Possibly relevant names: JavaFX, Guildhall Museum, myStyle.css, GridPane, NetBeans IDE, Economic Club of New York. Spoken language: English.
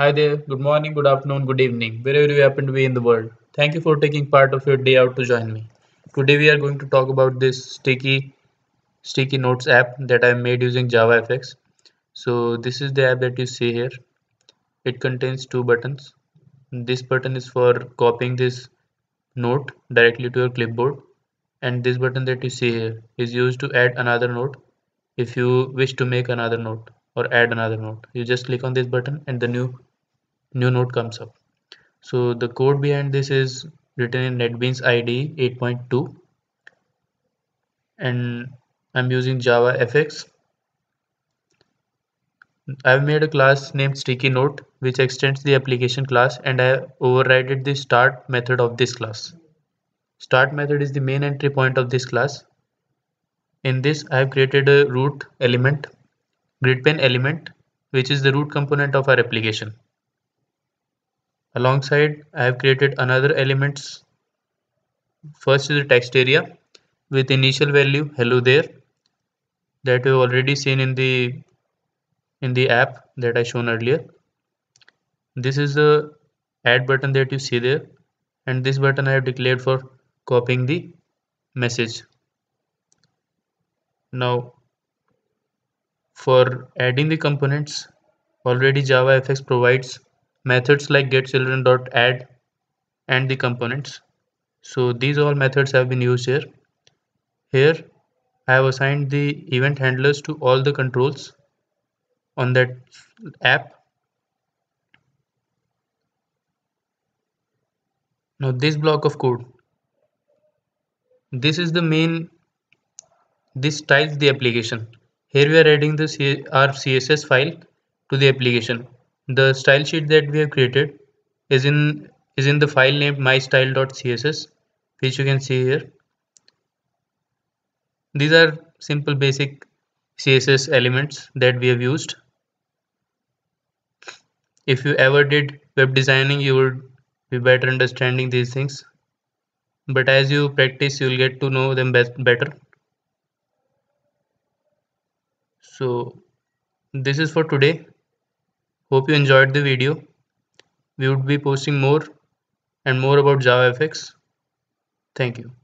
Hi there, good morning, good afternoon, good evening, wherever you happen to be in the world. Thank you for taking part of your day out to join me. Today we are going to talk about this sticky notes app that I made using JavaFX. So this is the app that you see here. It contains two buttons. This button is for copying this note directly to your clipboard, and this button that you see here is used to add another note if you wish to make another note. Or add another note. You just click on this button and the new note comes up. So the code behind this is written in NetBeans IDE 8.2, and I'm using JavaFX. I've made a class named Sticky Note which extends the application class, and I overridden the start method of this class. Start method is the main entry point of this class. In this, I've created a root element. GridPane element, which is the root component of our application. Alongside, I have created another elements. First is the text area with initial value hello there, that we have already seen in the app that I shown earlier. This is the add button that you see there, and this button I have declared for copying the message. Now, for adding the components, already JavaFX provides methods like getChildren.add and the components. So these all methods have been used here. Here I have assigned the event handlers to all the controls on that app. Now this block of code, this styles the application. Here we are adding our CSS file to the application. The style sheet that we have created is in the file named myStyle.css, which you can see here. These are simple basic CSS elements that we have used. If you ever did web designing, you would be better understanding these things. But as you practice, you will get to know them better. So this is for today. Hope you enjoyed the video. We would be posting more and more about JavaFX. Thank you.